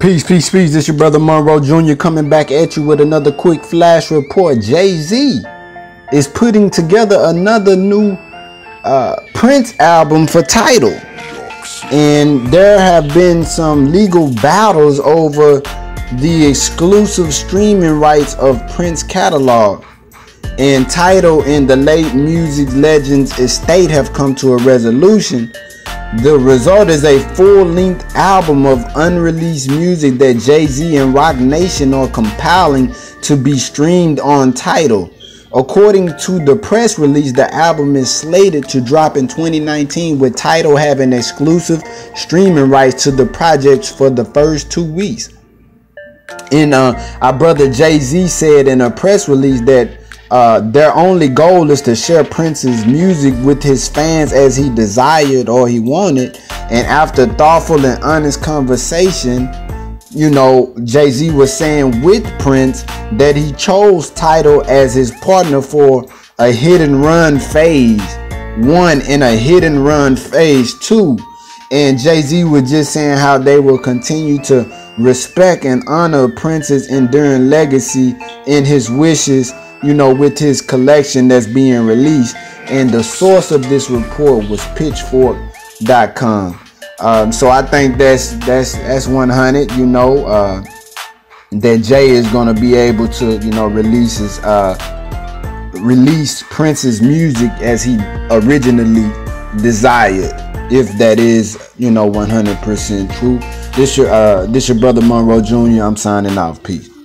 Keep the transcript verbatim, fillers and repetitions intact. Peace, peace, peace. This your brother Monroe Junior coming back at you with another quick flash report. Jay-Z is putting together another new uh, Prince album for Tidal. And there have been some legal battles over the exclusive streaming rights of Prince catalog. And Tidal and the late music legend's estate have come to a resolution. The result is a full-length album of unreleased music that Jay-Z and Roc Nation are compiling to be streamed on Tidal. According to the press release, the album is slated to drop in twenty nineteen, with Tidal having exclusive streaming rights to the projects for the first two weeks. And uh, our brother Jay-Z said in a press release that Uh, their only goal is to share Prince's music with his fans as he desired or he wanted. And after thoughtful and honest conversation, you know, Jay-Z was saying with Prince that he chose Tidal as his partner for a HITnRUN Phase One and a HITnRUN Phase Two. And Jay-Z was just saying how they will continue to respect and honor Prince's enduring legacy in his wishes, you know, with his collection that's being released. And the source of this report was pitchfork dot com. Um, so I think that's that's that's one hundred, you know, uh, that Jay is going to be able to, you know, release his, uh, release Prince's music as he originally desired, if that is, you know, one hundred percent true. This your uh, this your brother Monroe Junior I'm signing off. Peace.